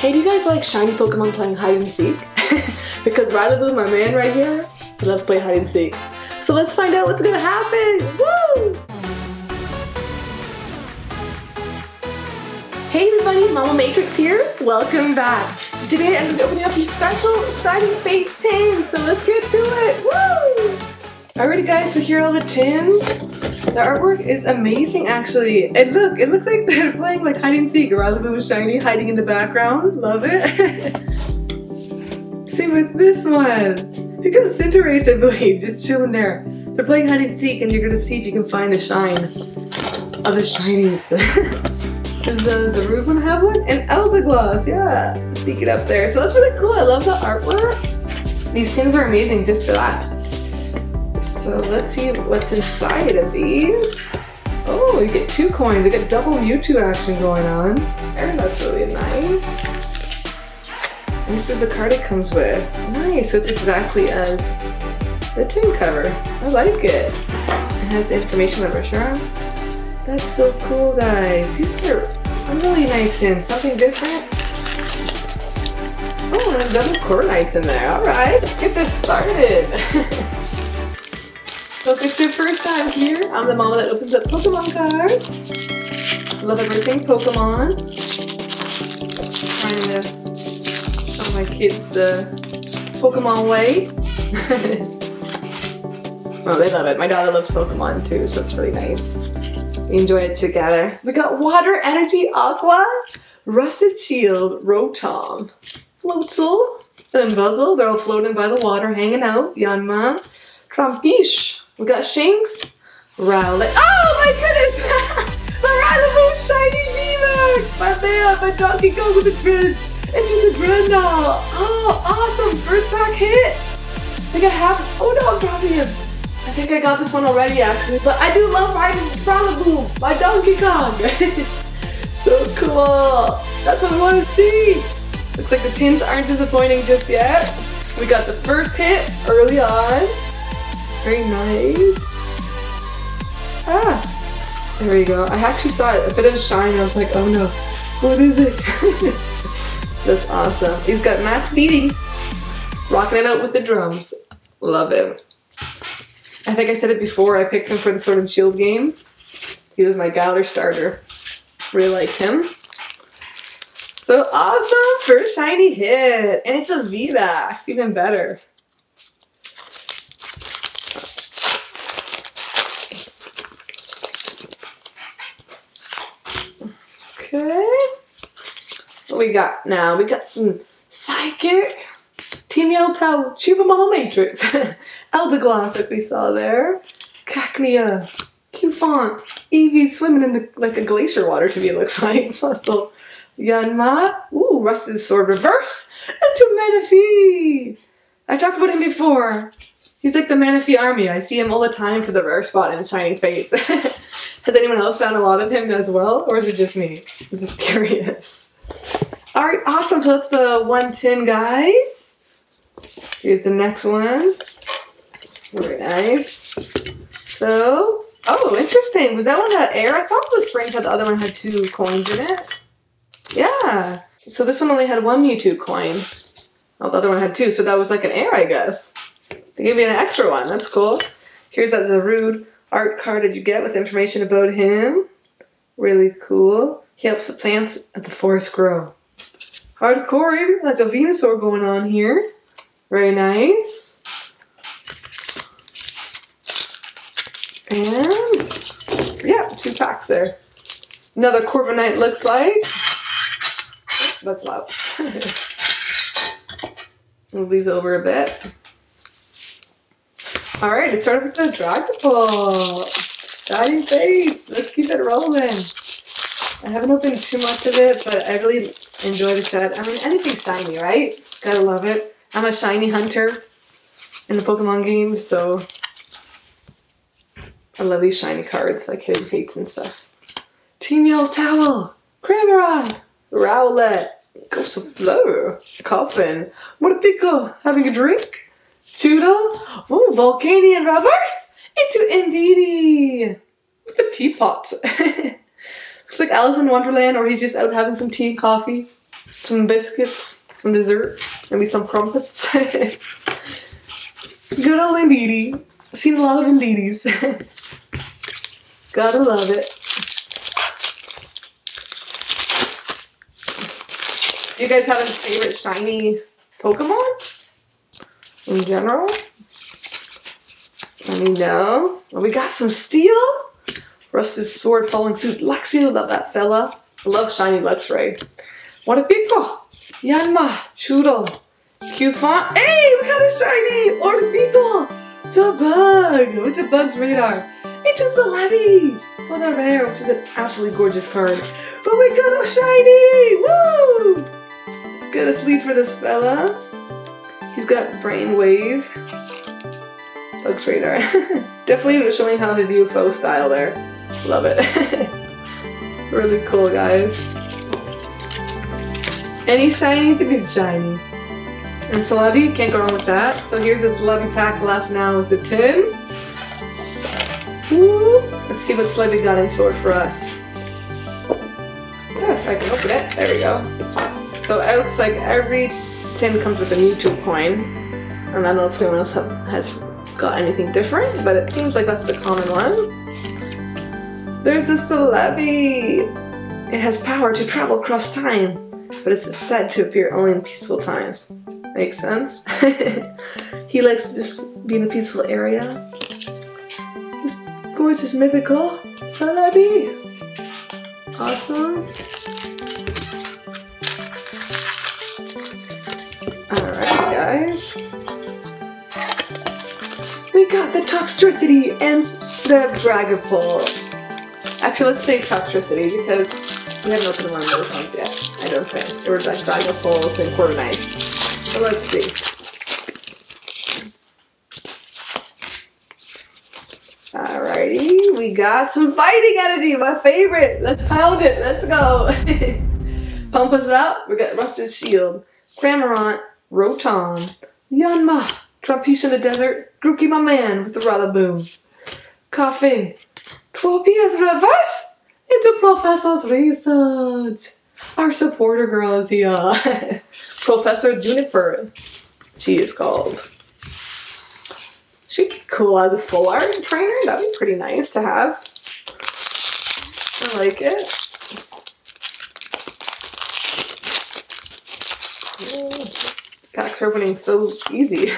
Hey, do you guys like shiny Pokemon playing hide and seek? Because Rillaboom, my man right here, he loves playing hide and seek. So let's find out what's gonna happen. Woo! Hey everybody, Mama Matrix here. Welcome back. Today I'm gonna be opening up these special Shining Fates tins. So let's get to it. Woo! Alrighty guys, so here are all the tins. The artwork is amazing actually. And look, it looks like they're playing like hide and seek. Rillaboom shiny hiding in the background. Love it. Same with this one. They got Cinderace, I believe, just chilling there. They're playing hide and seek, and you're gonna see if you can find the shine of the shinies. Does the Zarude one have one? And Eldegoss, yeah, sneak it up there. So that's really cool. I love the artwork. These tins are amazing just for that. So let's see what's inside of these. Oh, you get two coins. They got double Mewtwo action going on. And that's really nice. And this is the card it comes with. Nice, so it's exactly as the tin cover. I like it. It has information on Rotom. That's so cool, guys. These are a really nice tin. Something different. Oh, there's double Corviknights in there. All right, let's get this started. So if it's your first time here, I'm the mama that opens up Pokemon cards. Love everything Pokemon. Trying to my kids the Pokemon way. Oh, they love it. My daughter loves Pokemon too, so it's really nice. We enjoy it together. We got Water Energy Aqua, Rusted Shield, Rotom, Floatzel, and Buzzle. They're all floating by the water, hanging out. Yanma, Tropius. We got Shinx, Rowlet. Oh my goodness! The Rillaboom Shiny V-Max! My man, my donkey goes with the grid. Into the grind now! Oh, awesome! First pack hit! I think I have. Oh no, I'm Tropius! I think I got this one already actually, but I do love riding Rillaboom, my Donkey Kong! So cool! That's what I want to see! Looks like the tins aren't disappointing just yet. We got the first hit early on. Very nice. Ah! There we go. I actually saw a bit of a shine. I was like, oh no, what is it? That's awesome. He's got Max Beating, rocking it out with the drums. Love him. I think I said it before, I picked him for the Sword and Shield game. He was my Galar starter. Really liked him. So awesome! First shiny hit! And it's a V-Max, even better. Okay. What we got now? We got some Psychic, Team Yeltal, Chupa Mama Matrix, Eldegoss like we saw there, Cacnea, Cufant, Eevee swimming in the, like a glacier water to me it looks like, Muscle, Yanma, ooh, Rusted Sword Reverse, and to Manaphy! I talked about him before. He's like the Manaphy army. I see him all the time for the rare spot in Shining Fates. Has anyone else found a lot of him as well, or is it just me? I'm just curious. Alright, awesome. So that's the one tin, guys. Here's the next one. Very nice. So, oh, interesting. Was that one had air? I thought it was spring, but the other one had two coins in it. Yeah. So this one only had one Mewtwo coin. Oh, the other one had two, so that was like an air, I guess. They gave me an extra one. That's cool. Here's that Zarude art card that you get with information about him. Really cool. He helps the plants at the forest grow. Hardcore, like a Venusaur going on here. Very nice. And, yeah, two packs there. Another Corviknight looks like. Oh, that's loud. Move these over a bit. All right, let's start with the Dragapult. Shining Fates, let's keep it rolling. I haven't opened too much of it, but I really enjoy the shed. I mean, anything shiny, right? Gotta love it. I'm a shiny hunter in the Pokemon games, so I love these shiny cards, like Hidden Fates and stuff. Team Yeltal, Cramorant, Rowlet, Ghost of Flow, Coffin, Mortico, having a drink, Toodle, ooh, Volcanion Reverse, into Indeedee, with the teapot. Looks like Alice in Wonderland, or he's just out having some tea, coffee. some biscuits, some dessert, maybe some crumpets. Good old Indeedee. I've seen a lot of Indeedees. Gotta love it. Do you guys have any favorite shiny Pokemon in general? Let me know. Oh, we got some steel. Rusted sword following suit. Luxio, love that fella. I love shiny Luxray. What a people! Yanma, Choodle, Qfon. Hey, we got a shiny Orbeetle! The bug! With the bug's radar. It's a Celebi! For the rare, which is an absolutely gorgeous card. But we got a shiny! Woo! Let's get a sleeve for this fella. He's got Brainwave. Bug's radar. Definitely showing how his UFO style there. Love it. Really cool, guys. Any shiny's a good shiny. And Celebi, can't go wrong with that. So here's this Celebi pack left now with the tin. Ooh, let's see what Celebi got in store for us. Oh, if I can open it. There we go. So it looks like every tin comes with a Mewtwo coin. And I don't know if anyone else has got anything different, but it seems like that's the common one. There's this Celebi! It has power to travel across time, but it's said to appear only in peaceful times. Makes sense. He likes to just be in a peaceful area. This gorgeous mythical Celebi! Awesome. Alright, guys. We got the Toxtricity and the Dragapult. Actually, let's say Toxtricity because we haven't opened one of those ones yet. I don't think. There were like Dragapult and Corviknight. So let's see. Alrighty, we got some fighting energy, my favorite! Let's pound it, let's go! Pump us up. We got Rusted Shield, Cramorant, Rotom, Yanma, Tropius in the Desert, Grookey my man with the Rillaboom, Coughing. Tropius reverse into Professor's research. Our supporter girl is here. Professor Juniper, she is called. She'd be cool as a full art trainer. That'd be pretty nice to have. I like it. Packs opening so easy.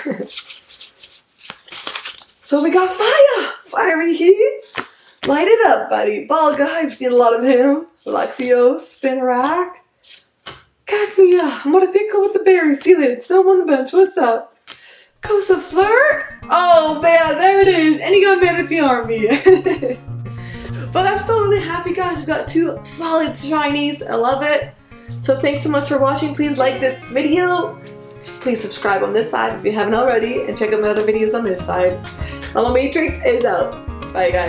So we got fire, fiery heat. Light it up, buddy. Ball guy, I've seen a lot of him. Luxio, Spinarak. Cacnea, Motopico with the berry, steal it. Snow on the bench, what's up? Cosa Flirt? Oh man, there it is. And he got Manaphy Army. But I'm still really happy, guys. We've got two solid shinies. I love it. So thanks so much for watching. Please like this video. Please subscribe on this side if you haven't already. And check out my other videos on this side. Mama Matrix is out. Bye, guys.